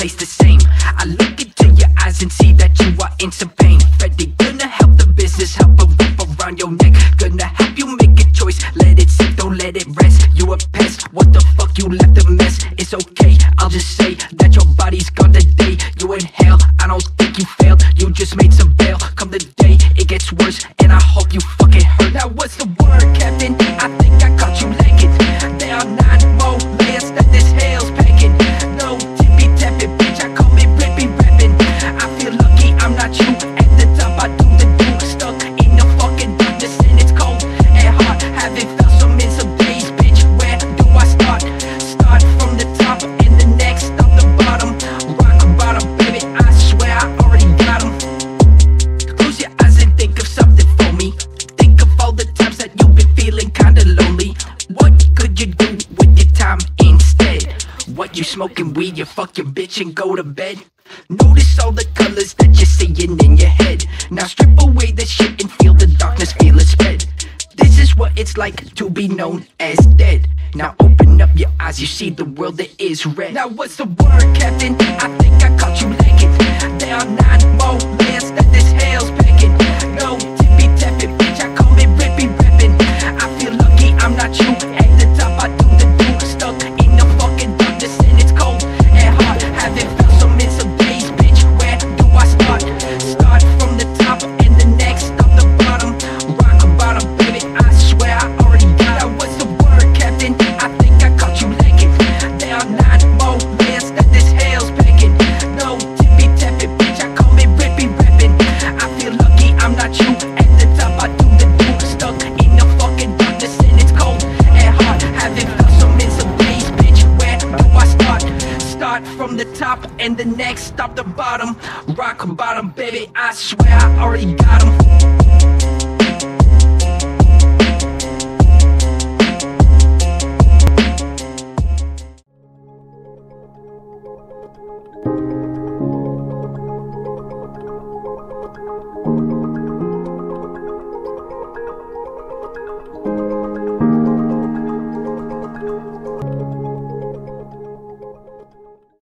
place the same. I look into your eyes and see that you are in some pain. Freddy gonna help the business, help a whip around your neck. Gonna help you make a choice, let it sit, don't let it rest. You a pest, what the fuck, you left a mess. It's okay, I'll just say that your body's gone the day you inhale. I don't think you failed, you just made some bail. Come the day, it gets worse, and I hope you fucking hurt. Now what's the word, Kevin? I think I caught you legging. There are 9 more layers that this hell's packing. No tippy tapping, bitch, I call me rippy rapping. I feel lucky I'm not you. At the top I do the do. Stuck in the fucking darkness and it's cold and hot. Haven't felt some in some days, bitch, where do I start? Start from the top and the next stop the bottom. Rock bottom, baby, I swear I already got him. Close your eyes and think of something for me. Think of all the times that you've been feeling kinda lonely. What could you do with your time instead? What, you smoking weed, you fuck your bitch and go to bed? Notice all the colors that you're seeing in your head. Now strip away the shit and feel the darkness, feel it spread. This is what it's like to be known as dead. Now open up your eyes, you see the world that is red. Now what's the word, Captain? I think I caught you legging. There are 9 more layers that this hell's packing. No tippy tapping, bitch, I call me rippy rapping. I feel lucky I'm not you. At the top I do the do. Stuck in the fucking darkness and it's cold and hot. Haven't felt some in some days, bitch, where do I start? Start from the top and the next stop the bottom. Rock bottom, baby, I swear I already got it. What's the word, Captain? I think I caught you legging. There are 9 more layers that this hell's packing. No tippy tapping, bitch, I call me rippy rapping. I feel lucky I'm not you. At the top I do the do. Stuck in the fucking darkness and it's cold and hot. Haven't felt some in some days, bitch, where do I start? Start from the top and the next stop the bottom. Rock bottom, baby, I swear I already got 'em.